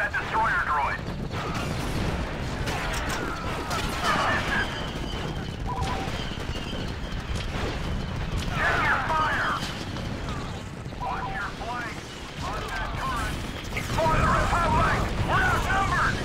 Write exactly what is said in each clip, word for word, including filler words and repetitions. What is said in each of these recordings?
about that destroyer droid. Check your fire. Watch your flank. Watch that turret. For the Republic! We're outnumbered!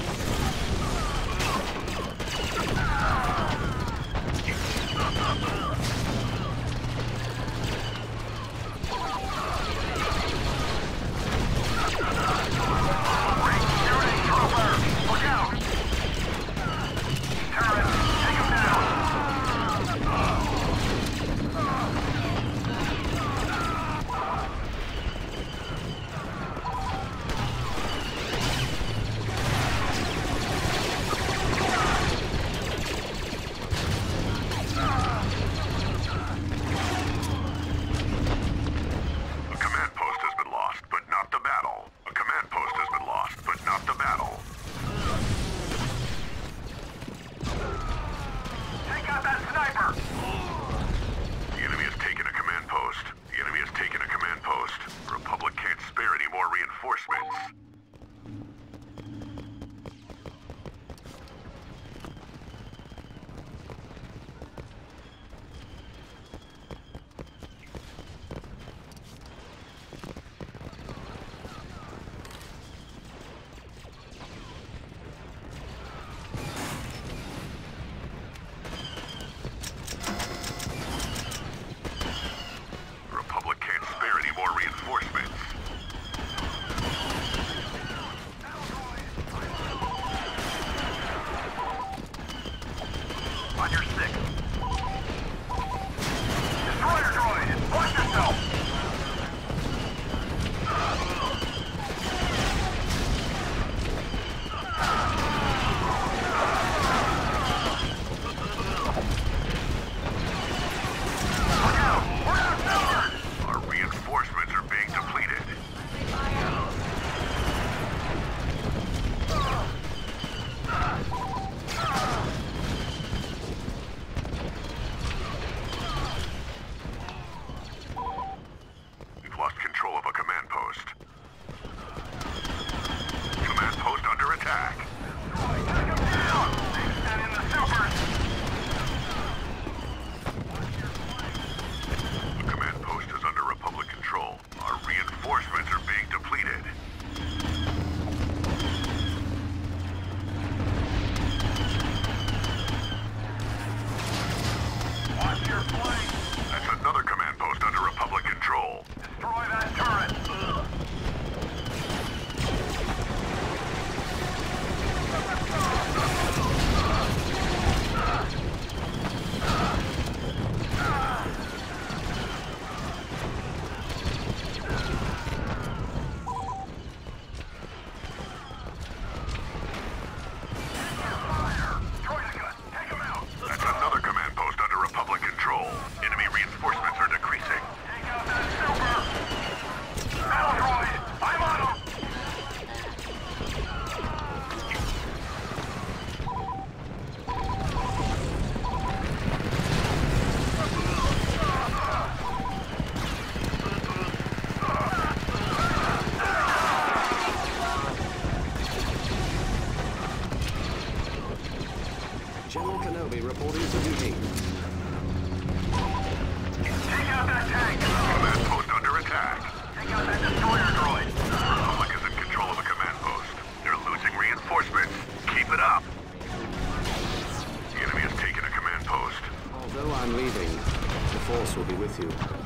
With you.